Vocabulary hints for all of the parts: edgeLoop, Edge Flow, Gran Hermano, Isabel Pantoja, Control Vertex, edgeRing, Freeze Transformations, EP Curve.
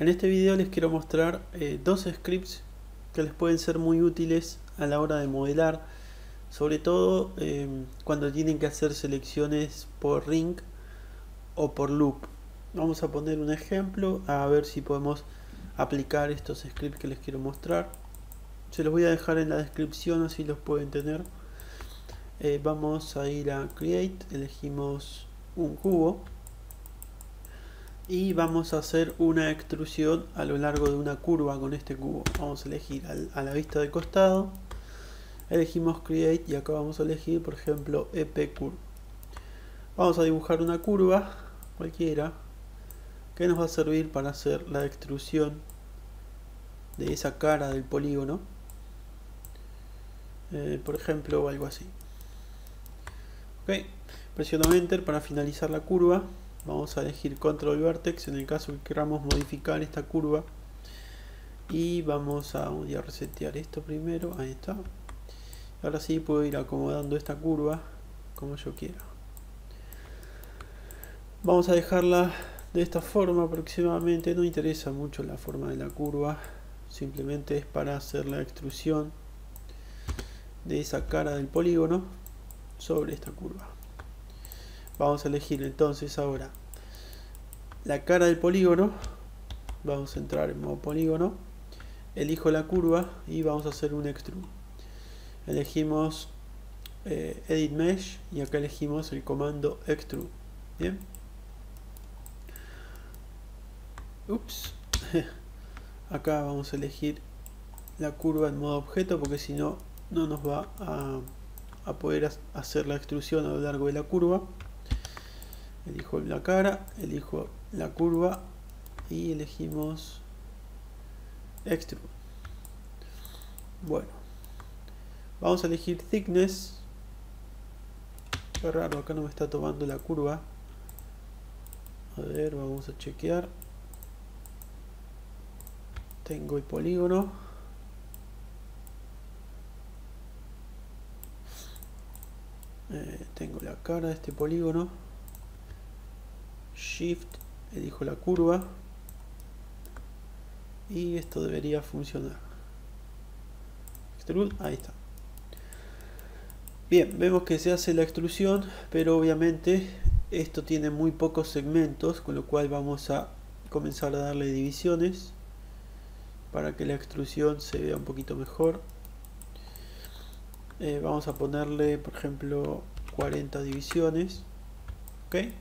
En este video les quiero mostrar dos scripts que les pueden ser muy útiles a la hora de modelar, sobre todo cuando tienen que hacer selecciones por ring o por loop. Vamos a poner un ejemplo a ver si podemos aplicar estos scripts que les quiero mostrar. Se los voy a dejar en la descripción, así los pueden tener. Vamos a ir a Create, elegimos un cubo y vamos a hacer una extrusión a lo largo de una curva con este cubo. Vamos a elegir a la vista de costado, elegimos Create y acá vamos a elegir, por ejemplo, EP Curve. Vamos a dibujar una curva cualquiera que nos va a servir para hacer la extrusión de esa cara del polígono, por ejemplo, algo así. Ok, presionamos Enter para finalizar la curva. Vamos a elegir Control Vertex en el caso que queramos modificar esta curva. Y voy a resetear esto primero. Ahí está. Ahora sí puedo ir acomodando esta curva como yo quiera. Vamos a dejarla de esta forma aproximadamente. No interesa mucho la forma de la curva. Simplemente es para hacer la extrusión de esa cara del polígono sobre esta curva. Vamos a elegir entonces ahora la cara del polígono. Vamos a entrar en modo polígono. Elijo la curva y vamos a hacer un extrude. Elegimos Edit Mesh y acá elegimos el comando extrude. Bien. Ups. Acá vamos a elegir la curva en modo objeto porque si no, no nos va a poder hacer la extrusión a lo largo de la curva. Elijo la cara, elijo la curva y elegimos Extrude. Bueno, vamos a elegir Thickness. Qué raro, acá no me está tomando la curva. A ver, vamos a chequear. Tengo el polígono. Tengo la cara de este polígono. Shift, elijo la curva y esto debería funcionar. Extrude, ahí está. Bien, vemos que se hace la extrusión, pero obviamente esto tiene muy pocos segmentos, con lo cual vamos a comenzar a darle divisiones para que la extrusión se vea un poquito mejor. Vamos a ponerle, por ejemplo, 40 divisiones. Ok.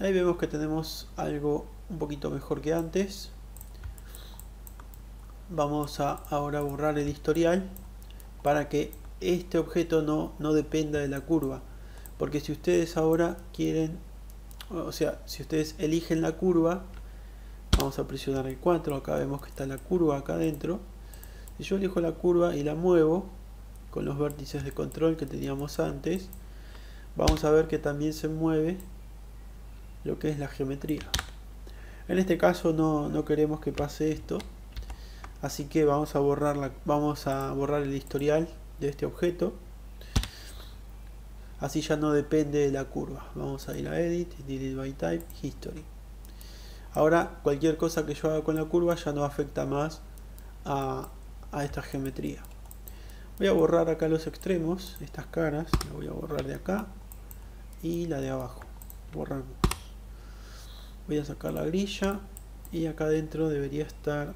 Ahí vemos que tenemos algo un poquito mejor que antes. Vamos a ahora borrar el historial para que este objeto no dependa de la curva. Porque si ustedes ahora quieren, o sea, si ustedes eligen la curva, vamos a presionar el 4, acá vemos que está la curva acá adentro. Si yo elijo la curva y la muevo con los vértices de control que teníamos antes, vamos a ver que también se mueve lo que es la geometría. En este caso no queremos que pase esto, así que vamos a borrar el historial de este objeto, así ya no depende de la curva. Vamos a ir a Edit, Delete by Type, History. Ahora cualquier cosa que yo haga con la curva ya no afecta más a esta geometría. Voy a borrar acá los extremos, estas caras, la voy a borrar de acá y la de abajo. Borramos. Voy a sacar la grilla y acá dentro debería estar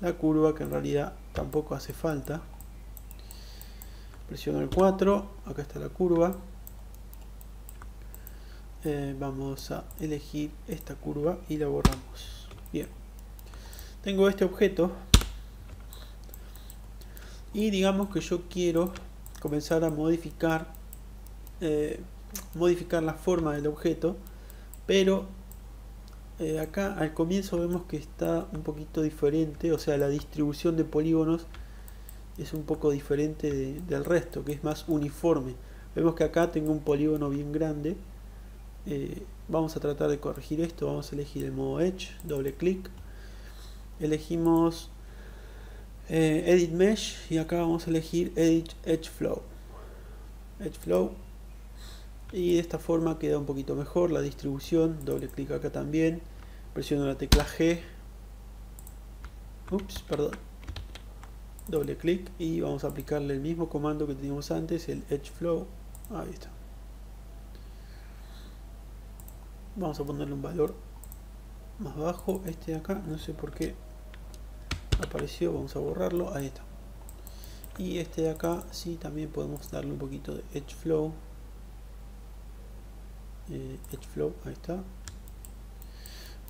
la curva, que en realidad tampoco hace falta. Presiono el 4, acá está la curva. Vamos a elegir esta curva y la borramos. Bien, tengo este objeto y digamos que yo quiero comenzar a modificar la forma del objeto, pero acá al comienzo vemos que está un poquito diferente, o sea, la distribución de polígonos es un poco diferente del resto, que es más uniforme. Vemos que acá tengo un polígono bien grande. Vamos a tratar de corregir esto. Vamos a elegir el modo Edge, doble clic, elegimos Edit Mesh y acá vamos a elegir Edit edge flow. Y de esta forma queda un poquito mejor la distribución. Doble clic acá también. presiono la tecla G, ups, perdón, doble clic y vamos a aplicarle el mismo comando que teníamos antes, el edgeFlow. Ahí está. Vamos a ponerle un valor más bajo, este de acá, no sé por qué apareció, vamos a borrarlo, ahí está. Y este de acá, sí, también podemos darle un poquito de edgeFlow. EdgeFlow, ahí está.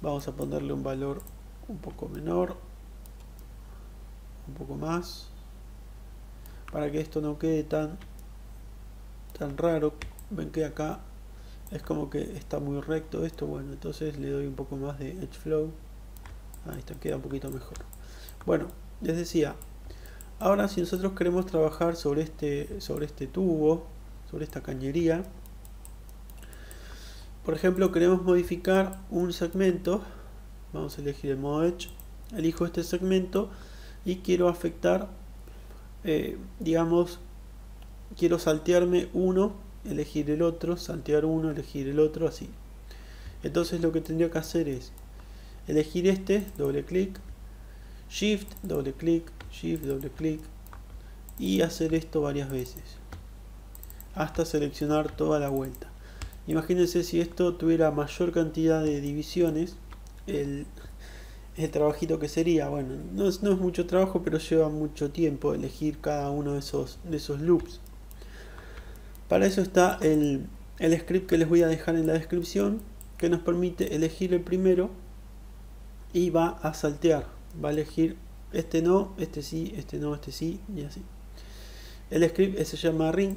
Vamos a ponerle un valor un poco menor, un poco más, para que esto no quede tan raro. Ven que acá es como que está muy recto esto. Bueno, entonces le doy un poco más de edgeFlow. Ahí está, queda un poquito mejor. Bueno, les decía, ahora si nosotros queremos trabajar sobre este tubo, sobre esta cañería, por ejemplo, queremos modificar un segmento. Vamos a elegir el modo Edge. Elijo este segmento y quiero afectar, digamos, quiero saltearme uno, elegir el otro, saltear uno, elegir el otro, así. Entonces lo que tendría que hacer es elegir este, doble clic, Shift, doble clic, Shift, doble clic, y hacer esto varias veces hasta seleccionar toda la vuelta. Imagínense si esto tuviera mayor cantidad de divisiones, el trabajito que sería. Bueno, no es mucho trabajo, pero lleva mucho tiempo elegir cada uno de esos loops. Para eso está el script que les voy a dejar en la descripción, que nos permite elegir el primero y va a saltear. Va a elegir este no, este sí, este no, este sí, y así. El script se llama Ring,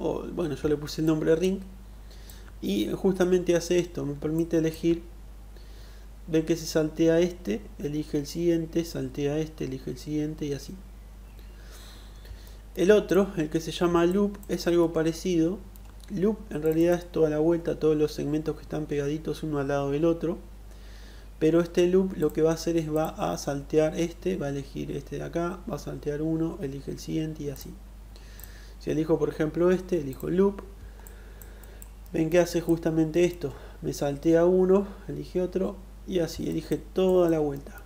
o bueno, yo le puse el nombre Ring. Y justamente hace esto, me permite elegir, ven que se saltea este, elige el siguiente, saltea este, elige el siguiente y así. El otro, el que se llama loop, es algo parecido. Loop en realidad es toda la vuelta, todos los segmentos que están pegaditos uno al lado del otro. Pero este loop lo que va a hacer es va a saltear este, va a elegir este de acá, va a saltear uno, elige el siguiente y así. Si elijo por ejemplo este, elijo loop. Ven que hace justamente esto, me saltea uno, elige otro y así, elige toda la vuelta.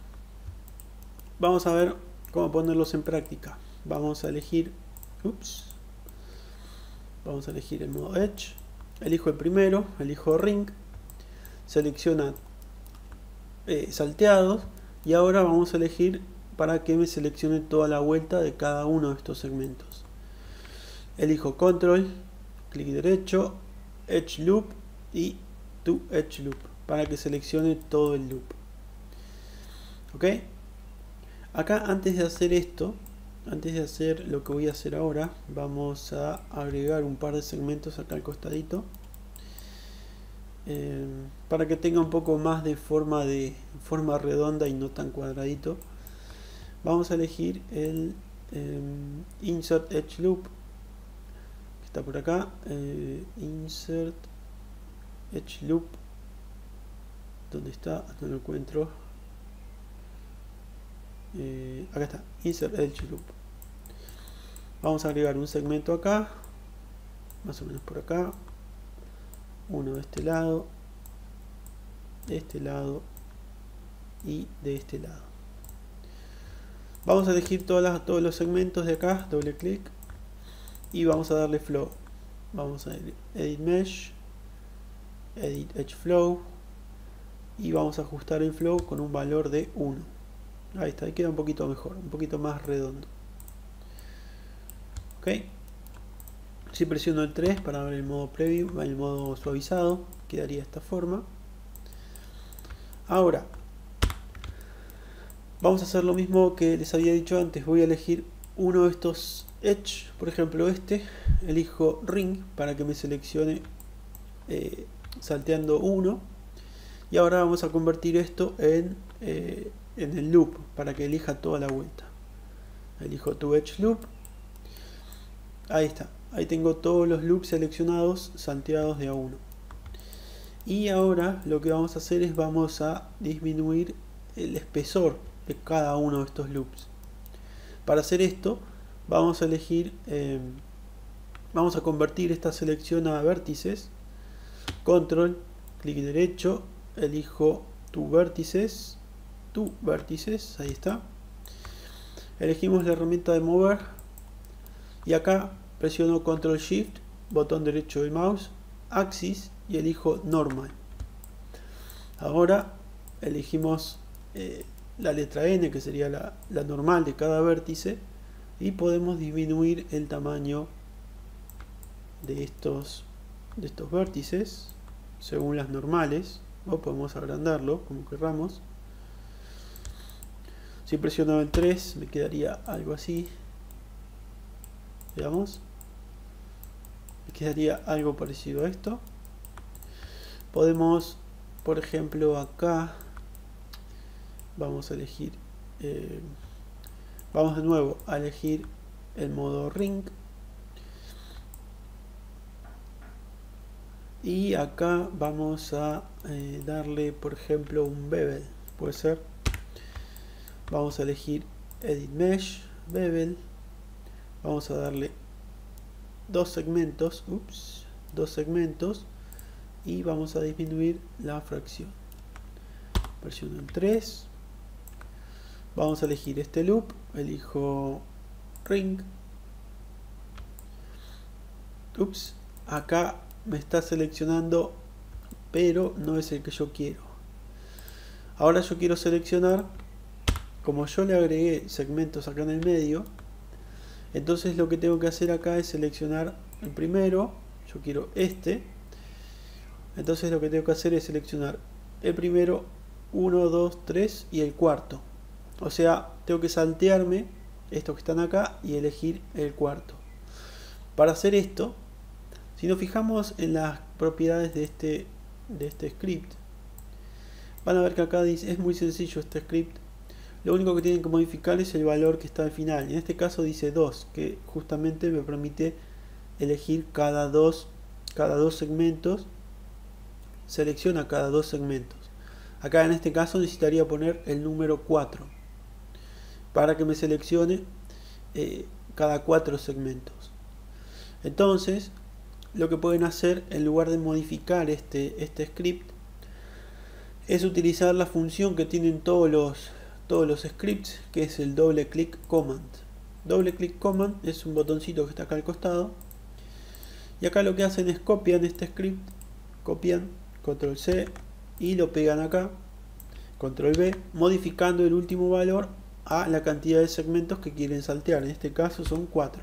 Vamos a ver cómo ponerlos en práctica. Vamos a elegir, ups, vamos a elegir el modo Edge, elijo el primero, elijo Ring, selecciona salteados y ahora vamos a elegir para que me seleccione toda la vuelta de cada uno de estos segmentos. Elijo Control, clic derecho, Edge Loop y To Edge Loop para que seleccione todo el loop. Ok, acá antes de hacer esto, antes de hacer lo que voy a hacer ahora, vamos a agregar un par de segmentos acá al costadito para que tenga un poco más de forma redonda y no tan cuadradito. Vamos a elegir el Insert Edge Loop. Está por acá, insert edge loop, ¿dónde está? No lo encuentro. Acá está, insert edge loop. Vamos a agregar un segmento acá, más o menos por acá, uno de este lado, de este lado y de este lado. Vamos a elegir todos los segmentos de acá, doble clic. Y vamos a darle flow. Vamos a edit mesh, edit edge flow y vamos a ajustar el flow con un valor de 1. Ahí está, ahí queda un poquito mejor, un poquito más redondo. Ok, si presiono el 3 para ver el modo preview, el modo suavizado, quedaría de esta forma. Ahora vamos a hacer lo mismo que les había dicho antes. Voy a elegir uno de estos Edge, por ejemplo este, elijo Ring para que me seleccione salteando uno y ahora vamos a convertir esto en el loop para que elija toda la vuelta. Elijo To Edge Loop, ahí está, ahí tengo todos los loops seleccionados, salteados de a uno. Y ahora lo que vamos a hacer es vamos a disminuir el espesor de cada uno de estos loops. Para hacer esto vamos a elegir, vamos a convertir esta selección a vértices. Control, clic derecho, elijo tu vértices, ahí está. Elegimos la herramienta de mover y acá presiono Control Shift, botón derecho del mouse, axis y elijo normal. Ahora elegimos la letra N, que sería la normal de cada vértice, y podemos disminuir el tamaño de estos vértices según las normales, o podemos agrandarlo como querramos. Si presiono el 3 me quedaría algo así, veamos, me quedaría algo parecido a esto. Podemos, por ejemplo, acá vamos a elegir, vamos de nuevo a elegir el modo ring, y acá vamos a darle, por ejemplo, un bevel, puede ser. Vamos a elegir edit mesh, bevel, vamos a darle dos segmentos y vamos a disminuir la fracción, presiono en 3, vamos a elegir este loop, elijo ring, acá me está seleccionando, pero no es el que yo quiero. Ahora yo quiero seleccionar, como yo le agregué segmentos acá en el medio, entonces lo que tengo que hacer acá es seleccionar el primero. Yo quiero este, entonces lo que tengo que hacer es seleccionar el primero, 1, 2, 3 y el cuarto. O sea, tengo que saltearme estos que están acá y elegir el cuarto. Para hacer esto, si nos fijamos en las propiedades de este script, van a ver que acá dice, es muy sencillo este script, lo único que tienen que modificar es el valor que está al final. En este caso dice 2, que justamente me permite elegir cada dos segmentos, selecciona cada dos segmentos. Acá en este caso necesitaría poner el número 4 para que me seleccione cada 4 segmentos. Entonces, lo que pueden hacer, en lugar de modificar este script, es utilizar la función que tienen todos los scripts, que es el doble clic command. Doble clic command es un botoncito que está acá al costado, y acá lo que hacen es copian este script, copian control C y lo pegan acá, control V, modificando el último valor a la cantidad de segmentos que quieren saltear. En este caso son 4.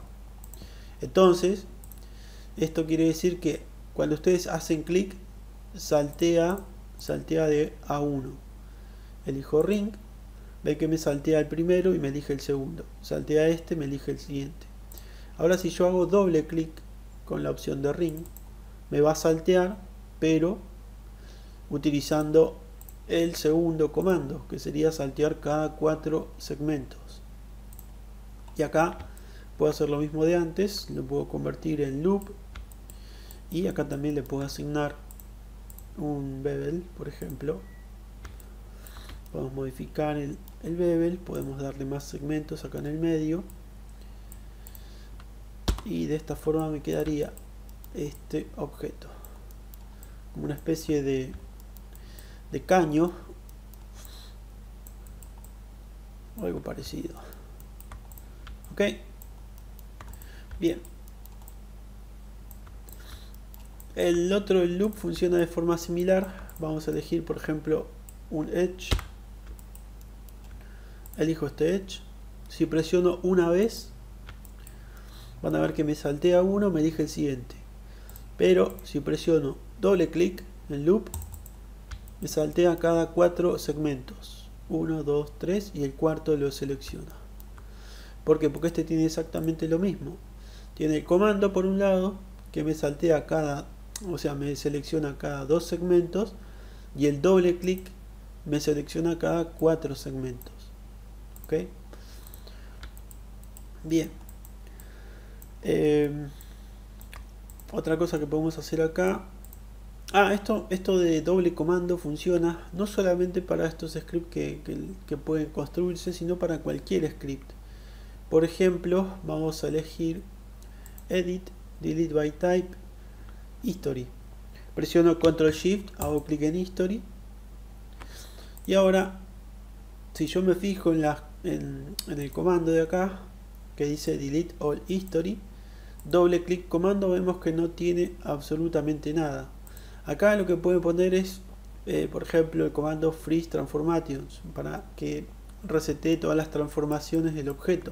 Entonces, esto quiere decir que cuando ustedes hacen clic, saltea de A1. Elijo ring, ve que me saltea el primero y me elige el segundo. Saltea este, me elige el siguiente. Ahora si yo hago doble clic con la opción de ring, me va a saltear, pero utilizando el segundo comando, que sería saltear cada 4 segmentos. Y acá puedo hacer lo mismo de antes, lo puedo convertir en loop, y acá también le puedo asignar un bevel, por ejemplo. Podemos modificar el bevel, podemos darle más segmentos acá en el medio, y de esta forma me quedaría este objeto, como una especie de caño, algo parecido. Ok, bien. El otro, el loop, funciona de forma similar. Vamos a elegir, por ejemplo, un edge, elijo este edge, si presiono una vez van a ver que me saltea uno, me elige el siguiente, pero si presiono doble clic en loop me saltea cada 4 segmentos, 1, 2, 3 y el cuarto lo selecciona. ¿Por qué? Porque este tiene exactamente lo mismo, tiene el comando por un lado que me saltea me selecciona cada 2 segmentos, y el doble clic me selecciona cada 4 segmentos. ¿Ok? Bien. Otra cosa que podemos hacer acá. Esto de doble comando funciona no solamente para estos scripts que pueden construirse, sino para cualquier script. Por ejemplo, vamos a elegir edit, delete by type, history. Presiono Control Shift, hago clic en History Y ahora, si yo me fijo en el comando de acá, que dice delete all history, doble clic comando, vemos que no tiene absolutamente nada. Acá lo que pueden poner es, por ejemplo, el comando freeze transformations, para que resete todas las transformaciones del objeto.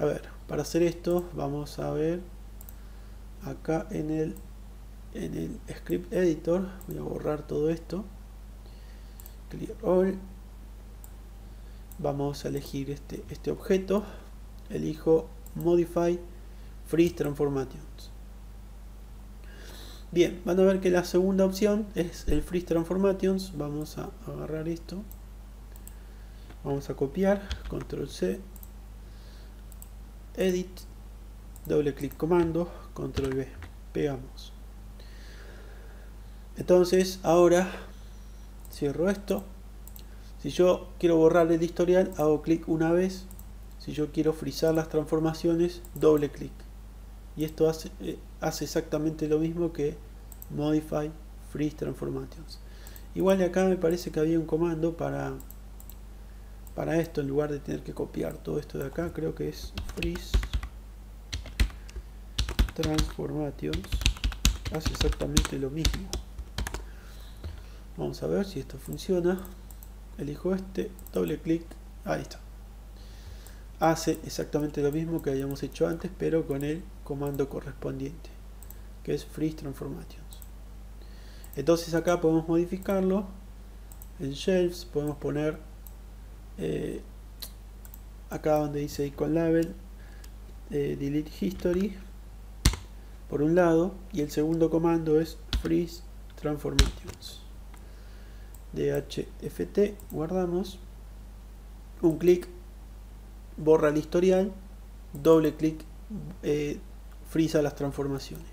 A ver, para hacer esto, vamos a ver acá en el script editor, voy a borrar todo esto, clear all, vamos a elegir este objeto, elijo modify freeze transformations. Bien, van a ver que la segunda opción es el freeze transformations. Vamos a agarrar esto, vamos a copiar, control C, edit, doble clic comando, control B, pegamos. Entonces ahora cierro esto. Si yo quiero borrar el historial, hago clic una vez. Si yo quiero frizar las transformaciones, doble clic. Y esto hace exactamente lo mismo que modify freeze transformations. Igual de acá me parece que había un comando para esto, en lugar de tener que copiar todo esto de acá. Creo que es freeze transformations, hace exactamente lo mismo. Vamos a ver si esto funciona. Elijo este, doble clic, ahí está. Hace exactamente lo mismo que habíamos hecho antes, pero con el comando correspondiente, que es freeze transformations. Entonces acá podemos modificarlo. En shelves podemos poner, acá donde dice equal label, delete history por un lado, y el segundo comando es freeze transformations, DHFT, guardamos, un clic borra el historial, doble clic friza las transformaciones.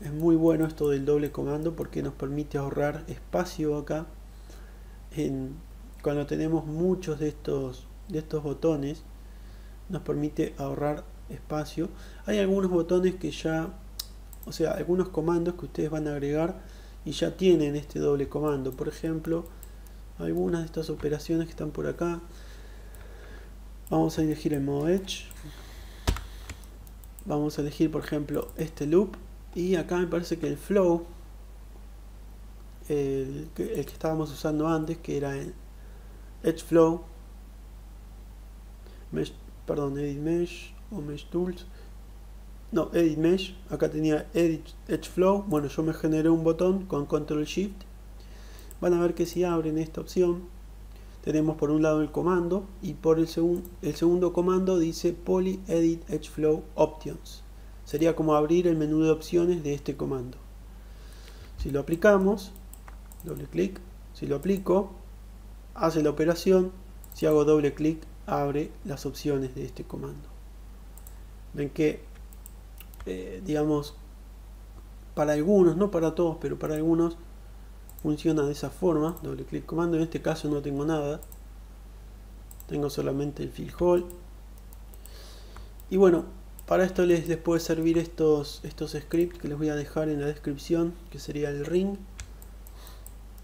Es muy bueno esto del doble comando, porque nos permite ahorrar espacio acá cuando tenemos muchos de estos botones, nos permite ahorrar espacio. Hay algunos botones que ya, o sea, algunos comandos que ustedes van a agregar y ya tienen este doble comando. Por ejemplo, algunas de estas operaciones que están por acá, vamos a elegir el modo edge, vamos a elegir por ejemplo este loop, y acá me parece que el flow, el que estábamos usando antes, que era el edge flow mesh, perdón, edit mesh o mesh tools, no, edit mesh, acá tenía edit edge flow. Bueno, yo me generé un botón con control shift. Van a ver que si abren esta opción, tenemos por un lado el comando, y por el segundo comando dice poly edit edge flow options. Sería como abrir el menú de opciones de este comando. Si lo aplicamos, doble clic, si lo aplico, hace la operación. Si hago doble clic, abre las opciones de este comando. Ven que, digamos, para algunos, no para todos, pero para algunos funciona de esa forma, doble clic comando. En este caso no tengo nada, tengo solamente el fill hole. Y bueno, para esto les puede servir estos scripts que les voy a dejar en la descripción, que sería el ring,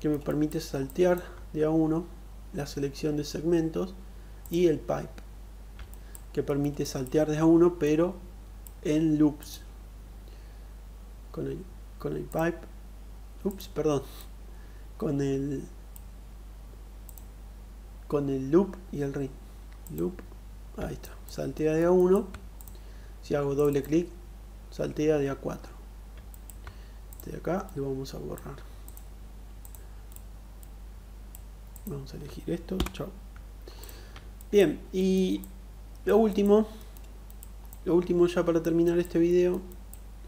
que me permite saltear de a uno la selección de segmentos, y el pipe, que permite saltear de a uno pero en loops con el pipe, ups, perdón, con el loop y el ring. Loop, ahí está, saltea de A1. Si hago doble clic, saltea de A4. Este de acá lo vamos a borrar, vamos a elegir esto, chao. Bien, y lo último ya para terminar este video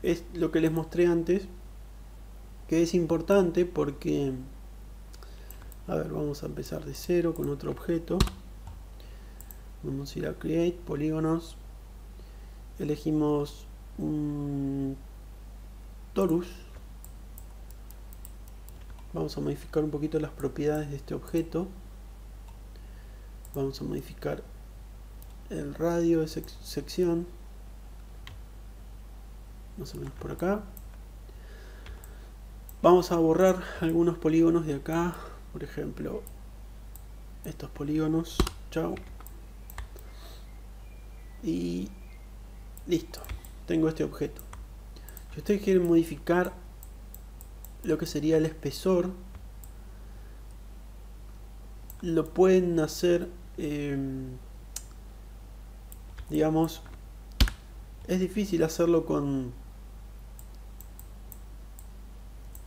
es lo que les mostré antes, que es importante porque, a ver, vamos a empezar de cero con otro objeto. Vamos a ir a create, polígonos, elegimos un torus, vamos a modificar un poquito las propiedades de este objeto, vamos a modificar el radio de sección, más o menos por acá. Vamos a borrar algunos polígonos de acá, por ejemplo, estos polígonos, chao. Y listo, tengo este objeto. Si ustedes quieren modificar lo que sería el espesor, lo pueden hacer, digamos, es difícil hacerlo con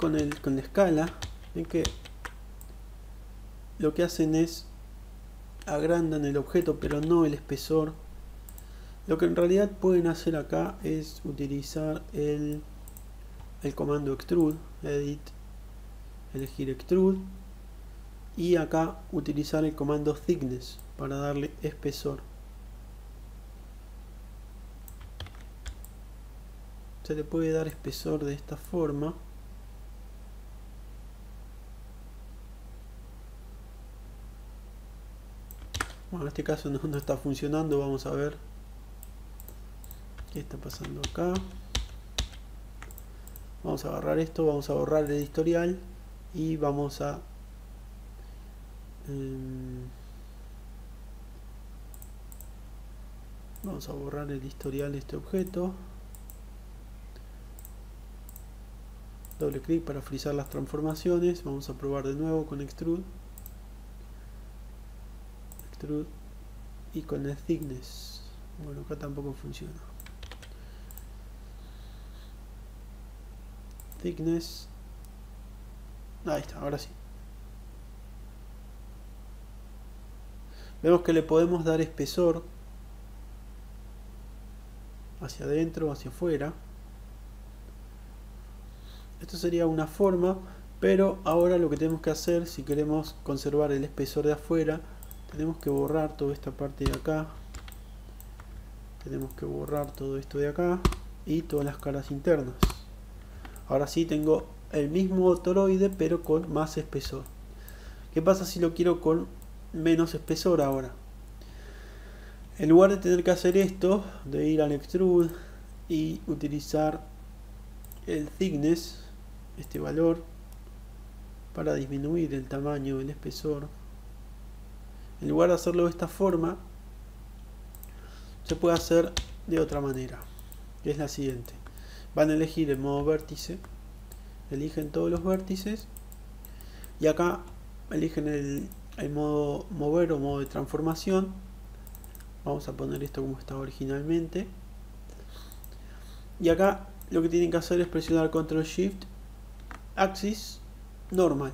la escala. Ven que lo que hacen es agrandan el objeto, pero no el espesor. Lo que en realidad pueden hacer acá es utilizar el comando extrude, edit, elegir extrude, y acá utilizar el comando thickness para darle espesor. Se le puede dar espesor de esta forma. Bueno, en este caso no está funcionando. Vamos a ver qué está pasando acá. Vamos a agarrar esto, vamos a borrar el historial y vamos a borrar el historial de este objeto. Doble clic para frizar las transformaciones. Vamos a probar de nuevo con extrude. Extrude y con el thickness. Bueno, acá tampoco funciona. Thickness. Ahí está, ahora sí. Vemos que le podemos dar espesor hacia adentro o hacia afuera. Esto sería una forma, pero ahora lo que tenemos que hacer, si queremos conservar el espesor de afuera, tenemos que borrar toda esta parte de acá. Tenemos que borrar todo esto de acá y todas las caras internas. Ahora sí tengo el mismo toroide, pero con más espesor. ¿Qué pasa si lo quiero con menos espesor ahora? En lugar de tener que hacer esto, de ir al extrude y utilizar el thickness, este valor, para disminuir el tamaño, el espesor, en lugar de hacerlo de esta forma, se puede hacer de otra manera, que es la siguiente. Van a elegir el modo vértice, eligen todos los vértices y acá eligen el modo mover o modo de transformación. Vamos a poner esto como estaba originalmente y acá lo que tienen que hacer es presionar Control Shift, Axis, Normal.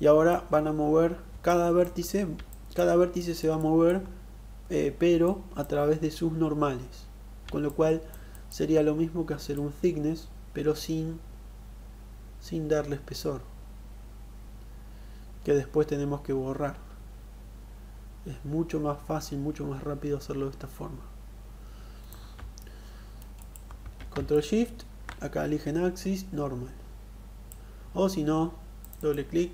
Y ahora van a mover cada vértice se va a mover, pero a través de sus normales. Con lo cual sería lo mismo que hacer un thickness, pero sin darle espesor. Que después tenemos que borrar. Es mucho más fácil, mucho más rápido hacerlo de esta forma. Control Shift, acá eligen Axis, Normal. O si no, doble clic,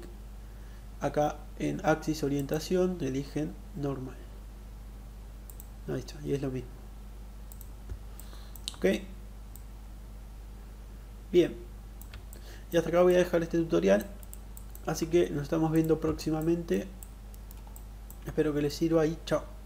acá en Axis Orientación, eligen Normal. Ahí está, y es lo mismo. Ok. Bien. Y hasta acá voy a dejar este tutorial. Así que nos estamos viendo próximamente. Espero que les sirva y chao.